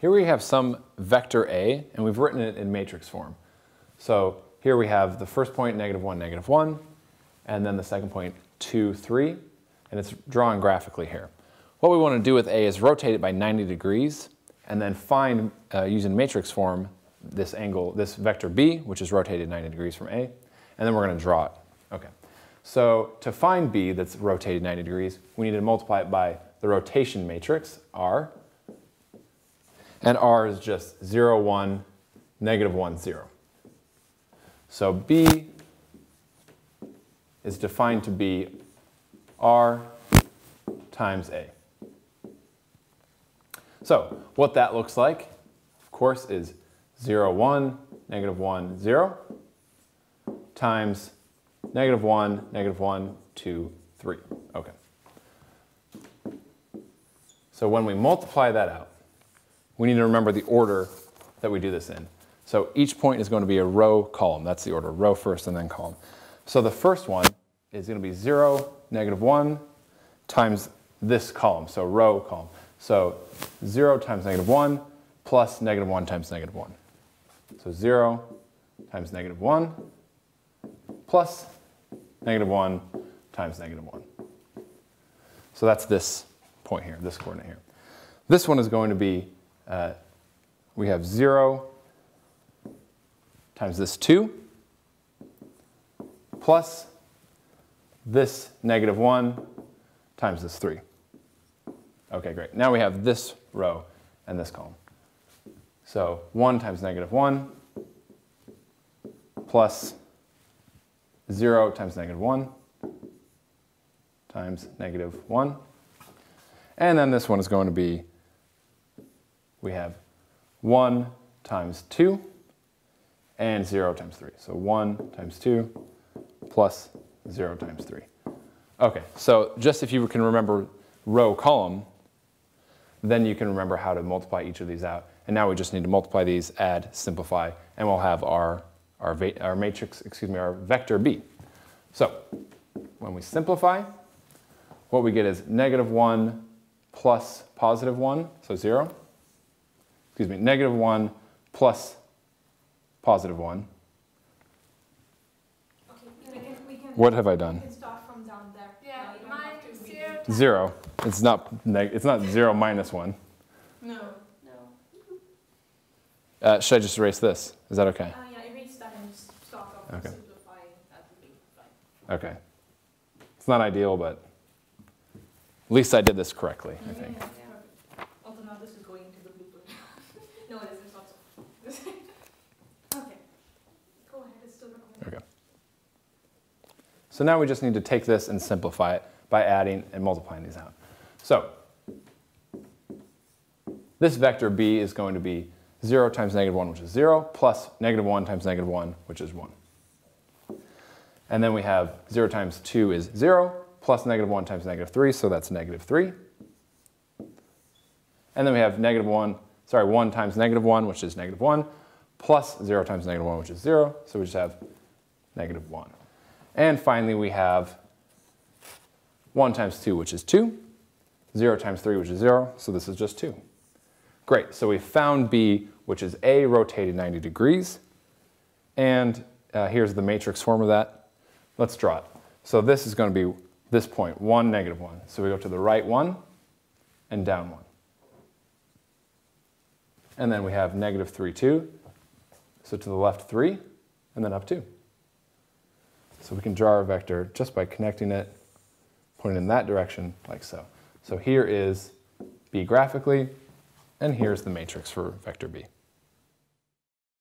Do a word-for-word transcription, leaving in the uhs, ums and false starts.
Here we have some vector A, and we've written it in matrix form. So here we have the first point, negative one, negative one, and then the second point, two, three, and it's drawn graphically here. What we want to do with A is rotate it by ninety degrees, and then find, uh, using matrix form, this angle, this vector B, which is rotated ninety degrees from A, and then we're going to draw it. Okay. So to find B that's rotated ninety degrees, we need to multiply it by the rotation matrix, R, and R is just zero, one, negative one, zero. So B is defined to be R times A. So what that looks like, of course, is zero, one, negative one, zero, times negative one, negative one, two, three. Okay. So when we multiply that out, we need to remember the order that we do this in. So each point is going to be a row column. That's the order, row first and then column. So the first one is going to be zero, negative one, times this column, so row column. So zero times negative one plus negative one times negative one. So zero times negative one plus negative one times negative one. So that's this point here, this coordinate here. This one is going to be, uh, we have zero times this two plus this negative one times this three. Okay, great. Now we have this row and this column. So one times negative one plus zero times negative one times negative one. And then this one is going to be, we have one times two and zero times three. So one times two plus zero times three. Okay, so just if you can remember row column, then you can remember how to multiply each of these out. And now we just need to multiply these, add, simplify, and we'll have our, our, our matrix, excuse me, our vector B. So when we simplify, what we get is negative one plus positive one, so zero. Excuse me, negative one plus positive one. Okay, we can, we can, what have I done? Zero. It's not neg it's not zero minus one. No. No. Uh, should I just erase this? Is that okay? Uh, yeah, erase that and just stop off and simplify. That would be fine. Okay. It's not ideal, but at least I did this correctly, I think. Yeah, yeah. Although now this is going into the blooper. No, it isn't. It's not. Okay. Go ahead. It's still recording. Okay. So now we just need to take this and simplify it by adding and multiplying these out. So this vector B is going to be zero times negative one, which is zero, plus negative one times negative one, which is one. And then we have zero times two is zero, plus negative one times negative three, so that's negative three. And then we have negative one, sorry, one times negative one, which is negative one, plus zero times negative one, which is zero, so we just have negative one. And finally we have one times two, which is two, zero times three, which is zero, so this is just two. Great, so we found B, which is A rotated ninety degrees, and uh, here's the matrix form of that. Let's draw it. So this is going to be this point, one, negative one. So we go to the right one and down one. And then we have negative three, two, so to the left three, and then up two. So we can draw our vector just by connecting it, point in that direction, like so. So here is B graphically, and here's the matrix for vector B.